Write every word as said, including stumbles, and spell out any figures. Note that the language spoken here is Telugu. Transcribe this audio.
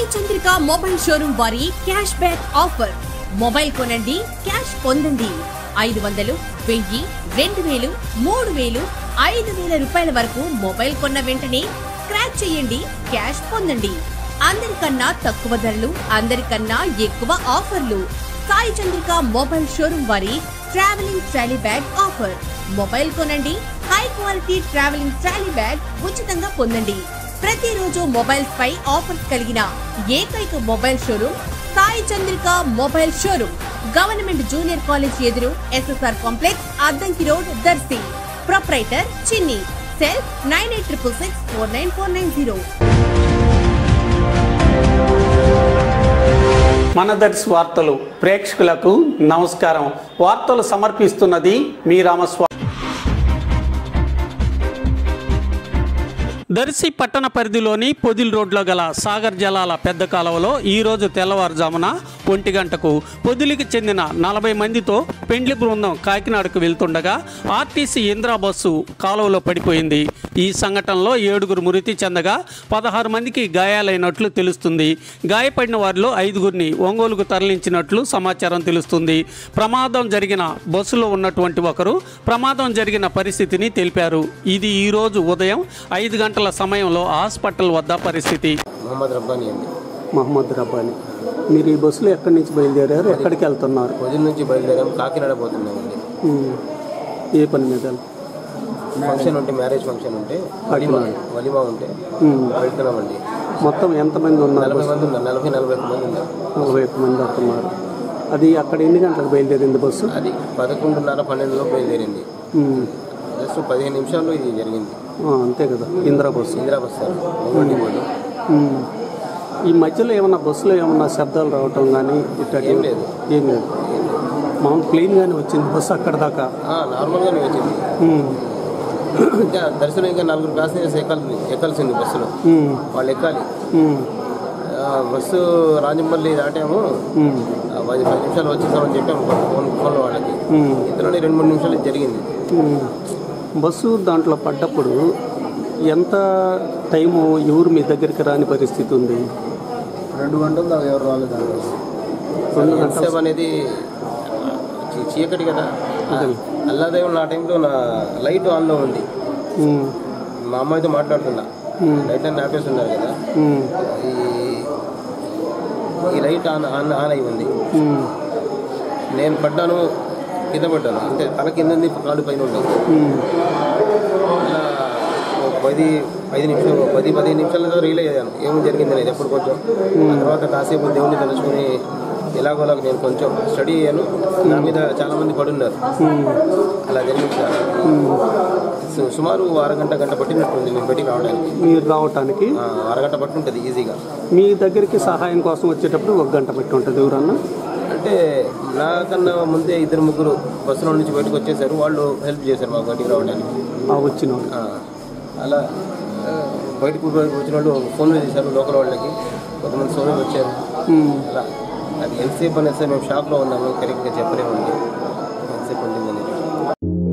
సాయి చంద్రిక మొబైల్ షోరూమ్ వారి క్యాష్ బ్యాక్ ఆఫర్. మొబైల్ కొనండి, క్యాష్ పొందండి. ఐదు వందలు వెయ్యి రెండు వేలు మూడు వేలు ఐదు వేల రూపాయల వరకు మొబైల్ కొన్న వెంటనే క్రాక్ చేయండి, క్యాష్ పొందండి. అందరికన్నా తక్కువ ధరలు, అందరికన్నా ఎక్కువ ఆఫర్లు. సాయి చంద్రిక మొబైల్ షోరూమ్ వారి travelling trolley bag offer. Mobile కొనండి, high quality travelling trolley bag ఉచితంగా పొందండి. ప్రతి రోజు మొబైల్స్ పై ఆఫర్స్ కలిగిన ఏకైక mobile showroom Sai Chandrika mobile showroom. Government junior college ఎదురు SSR complex, Addanki road, Darsi. Proprietor Chinni. Cell nine eight triple six four nine four nine zero. మన దర్శి వార్తలు ప్రేక్షకులకు నమస్కారం. వార్తలు సమర్పిస్తున్నది మీ రామస్వామి. దర్శి పట్టణ పరిధిలోని పొదిల్ రోడ్లో గల సాగర్ జలాల పెద్ద కాలువలో ఈరోజు తెల్లవారుజామున ఒంటి గంటకు పొదిలికి చెందిన నలభై మందితో పెండ్లి బృందం కాకినాడకు వెళ్తుండగా ఆర్టీసీ ఇంద్రా బస్సు కాలువలో పడిపోయింది. ఈ సంఘటనలో ఏడుగురు మృతి చెందగా పదహారు మందికి గాయాలైనట్లు తెలుస్తుంది. గాయపడిన వారిలో ఐదుగురిని ఒంగోలుకు తరలించినట్లు సమాచారం తెలుస్తుంది. ప్రమాదం జరిగిన బస్సులో ఉన్నటువంటి ఒకరు ప్రమాదం జరిగిన పరిస్థితిని తెలిపారు. ఇది ఈరోజు ఉదయం ఐదు గంటల సమయంలో హాస్పిటల్ వద్ద పరిస్థితి. మహమ్మద్ రబ్బానీ అండి. మహమ్మద్ రబ్బానీ, మీరు ఈ బస్సులో ఎక్కడి నుంచి బయలుదేరారు, ఎక్కడికి వెళ్తున్నారు? పొదిలి నుంచి బయలుదేరాము, కాకినాడ పోతున్నామండి. ఏ పని మీద? ఫంక్షన్ ఉంటే, మ్యారేజ్ ఫంక్షన్ ఉంటే, వలిమా ఉంటే వెళ్తున్నామండి. మొత్తం ఎంతమంది ఉన్నారు? నలభై మంది ఉన్నారు. నలభై నలభై ఒక్క మంది ఉన్నారు. నలభై ఒక్క మంది వస్తున్నారు. అది అక్కడ ఎన్ని గంటలకు బయలుదేరింది బస్సు? అది పదకొండున్నర పన్నెండులో బయలుదేరింది. జస్ట్ పదిహేను నిమిషాల్లో ఇది జరిగింది. అంతే కదా, ఇంద్రా బస్సు. ఇంద్రా బస్సు ఈ మధ్యలో ఏమన్నా బస్సులో ఏమన్నా శబ్దాలు రావటం కానీ ఇట్లా ఏం లేదు? ఏం లేదు, మామూలు క్లీన్గానే వచ్చింది బస్సు అక్కడ దాకా, నార్మల్గానే వచ్చింది. ఇంకా దర్శనం ఇంకా నలుగురు ప్యాసింజర్స్ ఎక్కాల్సి ఎక్కాల్సింది బస్సులో, వాళ్ళు ఎక్కాలి. బస్సు రాజంపల్లి దాటాము, పది పది నిమిషాలు వచ్చేసామని చెప్పాము ఫోన్ ఫోన్లో వాళ్ళకి. ఇంతలోనే రెండు మూడు నిమిషాలు జరిగింది. బస్సు దాంట్లో పడ్డప్పుడు ఎంత టైము ఎవరు మీ దగ్గరికి రాని పరిస్థితి ఉంది? రెండు గంటలు దాకా ఎవరు రాలేదు. రెండు గంటల అనేది చీకటి కదా, అల్లాదేమో నా టైంలో నా లైట్ ఆన్లో ఉంది. మా అమ్మాయితో మాట్లాడుతున్నా, లైట్ అని ఆపేస్తున్నారు కదా, ఈ లైట్ ఆన్ ఆన్ ఆన్ అయి ఉంది. నేను పడ్డాను, కింద పడ్డాను, అంటే తల కింద ఉంది, కాడు పైన ఉండదు. పది ఐదు నిమిషాలు పది పదిహేను నిమిషాలతో రియలైజ్ అయ్యాను ఏమి జరిగింది అనేది. అప్పుడు కొంచెం తర్వాత కాసేపు దేవుణ్ణి తలుచుకుని ఎలాగోలా నేను కొంచెం స్టడీ అయ్యాను. నా మీద చాలామంది పడున్నారు. అలా జరిగింది సార్. సుమారు అరగంట గంట పట్టినట్టుంది నేను బయటికి రావడానికి. మీరు రావడానికి అరగంట పట్టి ఉంటుంది ఈజీగా. మీ దగ్గరికి సహాయం కోసం వచ్చేటప్పుడు ఒక గంట పట్టి ఉంటుంది. ఎవరన్నా అంటే నాకన్నా ముందే ఇద్దరు ముగ్గురు బస్సులో నుంచి బయటకు వచ్చేసారు, వాళ్ళు హెల్ప్ చేశారు మాకు బయటికి రావడానికి. వచ్చిన అలా బయటకు వచ్చిన వాళ్ళు ఫోన్లు చేశారు లోకల్ వాళ్ళకి, కొంతమంది సోదరులు వచ్చారు. అలా అది ఎంతసేపు అనేది సార్, మేము షాప్లో ఉన్నాము, కరెక్ట్గా చెప్పలేము అండి ఎంతసేపు ఉండింది అనేది.